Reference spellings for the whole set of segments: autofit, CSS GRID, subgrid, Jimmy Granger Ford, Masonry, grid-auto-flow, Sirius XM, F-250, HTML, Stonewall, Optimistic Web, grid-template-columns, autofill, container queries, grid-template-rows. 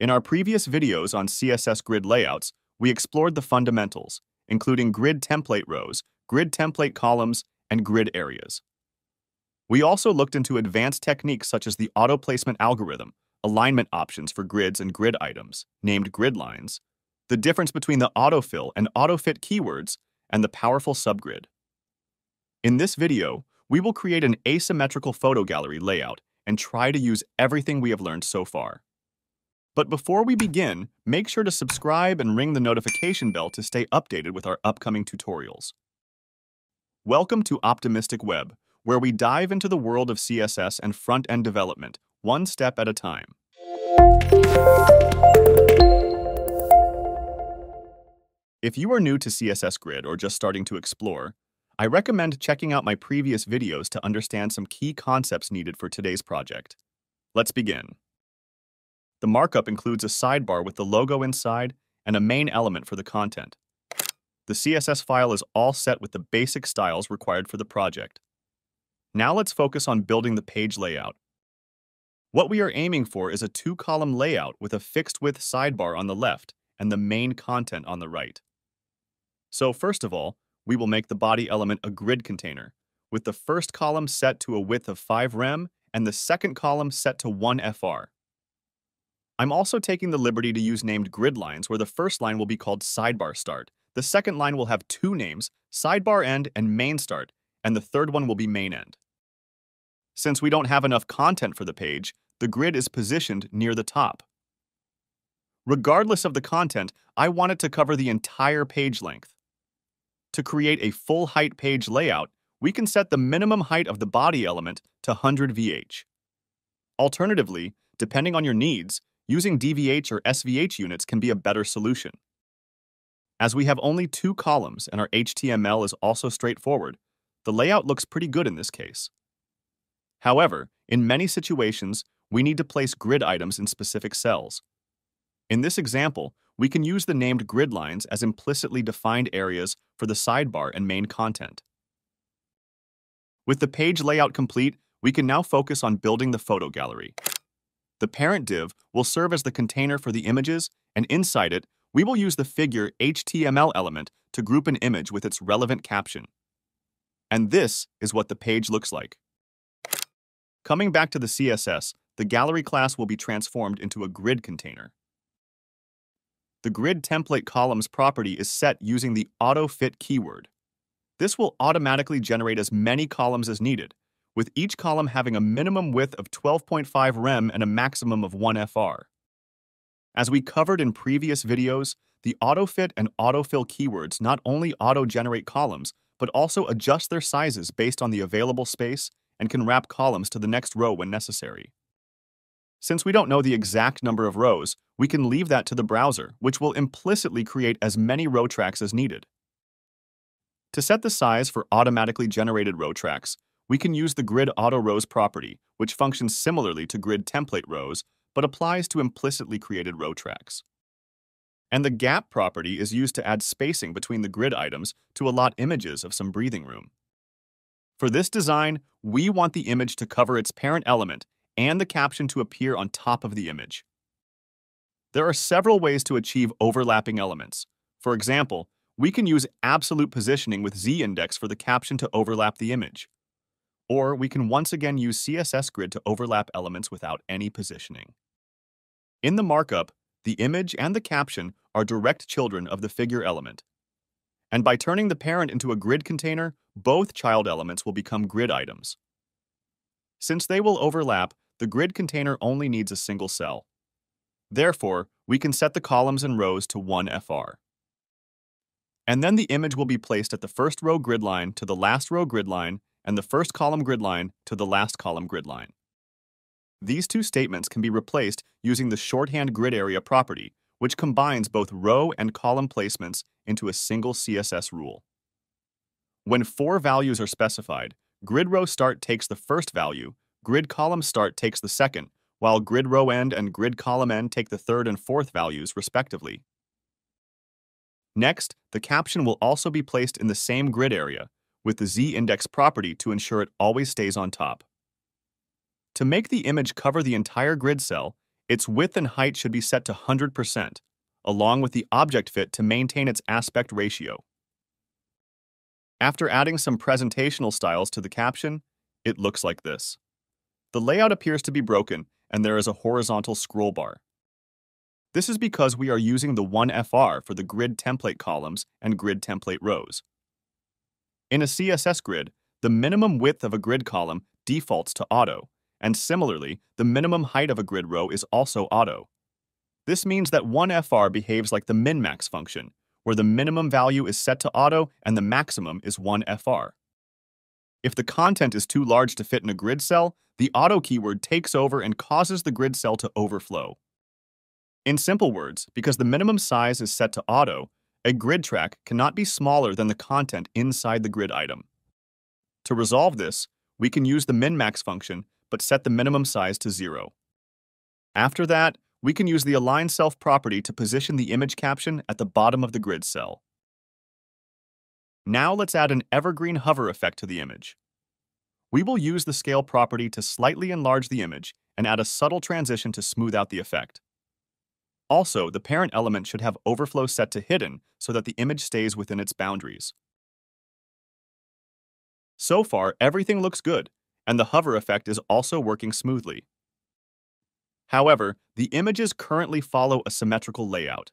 In our previous videos on CSS grid layouts, we explored the fundamentals, including grid template rows, grid template columns, and grid areas. We also looked into advanced techniques such as the auto-placement algorithm, alignment options for grids and grid items, named grid lines, the difference between the autofill and autofit keywords, and the powerful subgrid. In this video, we will create an asymmetrical photo gallery layout and try to use everything we have learned so far. But before we begin, make sure to subscribe and ring the notification bell to stay updated with our upcoming tutorials. Welcome to Optimistic Web, where we dive into the world of CSS and front-end development, one step at a time. If you are new to CSS Grid or just starting to explore, I recommend checking out my previous videos to understand some key concepts needed for today's project. Let's begin. The markup includes a sidebar with the logo inside and a main element for the content. The CSS file is all set with the basic styles required for the project. Now let's focus on building the page layout. What we are aiming for is a two-column layout with a fixed-width sidebar on the left and the main content on the right. So first of all, we will make the body element a grid container, with the first column set to a width of 5 rem and the second column set to 1 fr. I'm also taking the liberty to use named grid lines where the first line will be called sidebar start, the second line will have two names, sidebar end and main start, and the third one will be main end. Since we don't have enough content for the page, the grid is positioned near the top. Regardless of the content, I want it to cover the entire page length. To create a full-height page layout, we can set the minimum height of the body element to 100 VH. Alternatively, depending on your needs, using DVH or SVH units can be a better solution. As we have only two columns and our HTML is also straightforward, the layout looks pretty good in this case. However, in many situations, we need to place grid items in specific cells. In this example, we can use the named grid lines as implicitly defined areas for the sidebar and main content. With the page layout complete, we can now focus on building the photo gallery. The parent div will serve as the container for the images, and inside it, we will use the figure HTML element to group an image with its relevant caption. And this is what the page looks like. Coming back to the CSS, the gallery class will be transformed into a grid container. The grid template columns property is set using the autofit keyword. This will automatically generate as many columns as needed, with each column having a minimum width of 12.5 rem and a maximum of 1 fr. As we covered in previous videos, the autofit and autofill keywords not only auto-generate columns, but also adjust their sizes based on the available space and can wrap columns to the next row when necessary. Since we don't know the exact number of rows, we can leave that to the browser, which will implicitly create as many row tracks as needed. To set the size for automatically generated row tracks, we can use the grid auto rows property, which functions similarly to grid template rows, but applies to implicitly created row tracks. And the gap property is used to add spacing between the grid items to allot images of some breathing room. For this design, we want the image to cover its parent element and the caption to appear on top of the image. There are several ways to achieve overlapping elements. For example, we can use absolute positioning with z-index for the caption to overlap the image. Or we can once again use CSS Grid to overlap elements without any positioning. In the markup, the image and the caption are direct children of the figure element. And by turning the parent into a grid container, both child elements will become grid items. Since they will overlap, the grid container only needs a single cell. Therefore, we can set the columns and rows to 1 fr. And then the image will be placed at the first row grid line to the last row grid line and the first column grid line to the last column grid line. These two statements can be replaced using the shorthand grid area property, which combines both row and column placements into a single CSS rule. When four values are specified, grid row start takes the first value, grid column start takes the second, while grid row end and grid column end take the third and fourth values, respectively. Next, the caption will also be placed in the same grid area, with the z-index property to ensure it always stays on top. To make the image cover the entire grid cell, Its width and height should be set to 100%, along with the object fit to maintain its aspect ratio. After adding some presentational styles to the caption, it looks like this. The layout appears to be broken, and there is a horizontal scroll bar. This is because we are using the 1FR for the grid template columns and grid template rows. In a CSS grid, the minimum width of a grid column defaults to auto, and similarly, the minimum height of a grid row is also auto. This means that 1FR behaves like the min-max function, where the minimum value is set to auto and the maximum is 1FR. If the content is too large to fit in a grid cell, the auto keyword takes over and causes the grid cell to overflow. In simple words, because the minimum size is set to auto, a grid track cannot be smaller than the content inside the grid item. To resolve this, we can use the min-max function, but set the minimum size to 0. After that, we can use the Align Self property to position the image caption at the bottom of the grid cell. Now let's add an evergreen hover effect to the image. We will use the Scale property to slightly enlarge the image and add a subtle transition to smooth out the effect. Also, the parent element should have overflow set to hidden so that the image stays within its boundaries. So far, everything looks good, and the hover effect is also working smoothly. However, the images currently follow a symmetrical layout.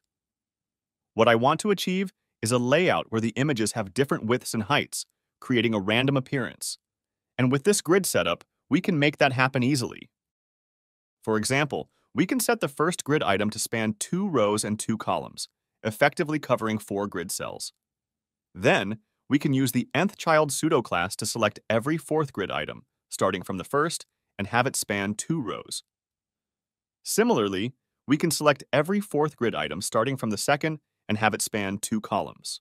What I want to achieve is a layout where the images have different widths and heights, creating a random appearance. And with this grid setup, we can make that happen easily. For example, we can set the first grid item to span 2 rows and 2 columns, effectively covering 4 grid cells. Then, we can use the nth child pseudo-class to select every 4th grid item, starting from the first, and have it span 2 rows. Similarly, we can select every 4th grid item starting from the second and have it span 2 columns.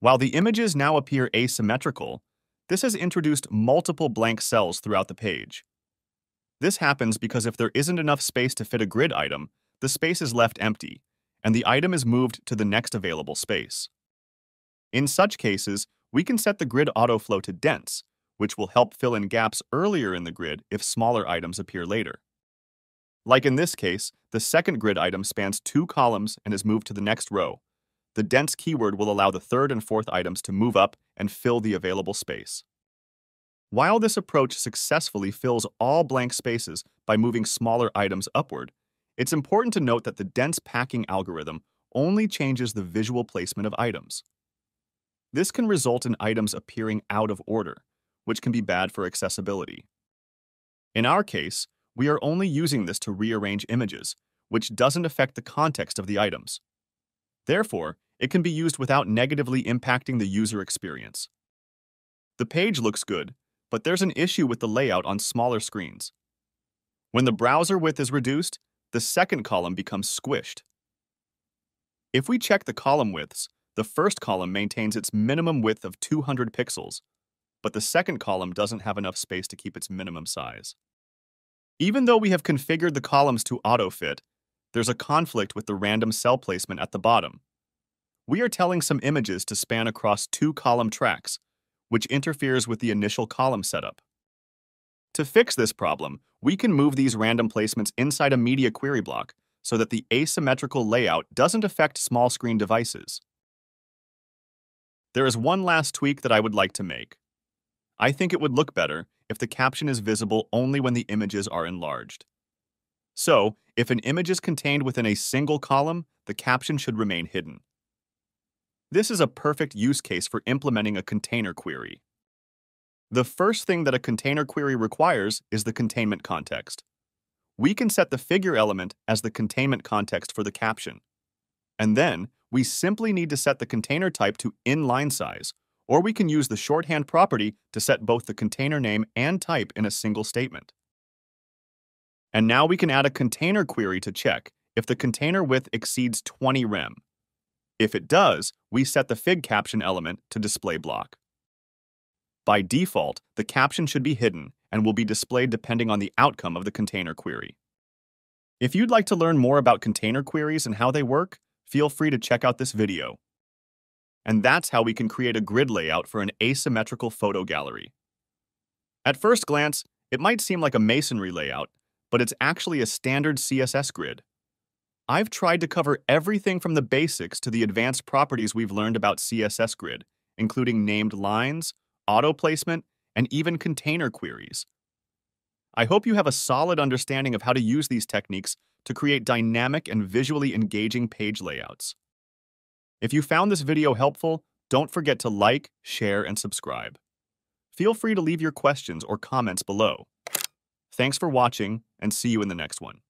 While the images now appear asymmetrical, this has introduced multiple blank cells throughout the page. This happens because if there isn't enough space to fit a grid item, the space is left empty, and the item is moved to the next available space. In such cases, we can set the grid autoflow to dense, which will help fill in gaps earlier in the grid if smaller items appear later. Like in this case, the second grid item spans 2 columns and is moved to the next row. The dense keyword will allow the 3rd and 4th items to move up and fill the available space. While this approach successfully fills all blank spaces by moving smaller items upward, it's important to note that the dense packing algorithm only changes the visual placement of items. This can result in items appearing out of order, which can be bad for accessibility. In our case, we are only using this to rearrange images, which doesn't affect the context of the items. Therefore, it can be used without negatively impacting the user experience. The page looks good, but there's an issue with the layout on smaller screens. When the browser width is reduced, the second column becomes squished. If we check the column widths, the first column maintains its minimum width of 200 pixels, but the second column doesn't have enough space to keep its minimum size. Even though we have configured the columns to auto-fit, there's a conflict with the random cell placement at the bottom. We are telling some images to span across 2 column tracks, which interferes with the initial column setup. To fix this problem, we can move these random placements inside a media query block so that the asymmetrical layout doesn't affect small screen devices. There is one last tweak that I would like to make. I think it would look better if the caption is visible only when the images are enlarged. So, if an image is contained within a single column, the caption should remain hidden. This is a perfect use case for implementing a container query. The first thing that a container query requires is the containment context. We can set the figure element as the containment context for the caption. And then, we simply need to set the container type to inline size, or we can use the shorthand property to set both the container name and type in a single statement. And now we can add a container query to check if the container width exceeds 20 rem. If it does, we set the fig caption element to display block. By default, the caption should be hidden and will be displayed depending on the outcome of the container query. If you'd like to learn more about container queries and how they work, feel free to check out this video. And that's how we can create a grid layout for an asymmetrical photo gallery. At first glance, it might seem like a masonry layout, but it's actually a standard CSS grid. I've tried to cover everything from the basics to the advanced properties we've learned about CSS grid, including named lines, auto placement, and even container queries. I hope you have a solid understanding of how to use these techniques to create dynamic and visually engaging page layouts. If you found this video helpful, don't forget to like, share, and subscribe. Feel free to leave your questions or comments below. Thanks for watching, and see you in the next one.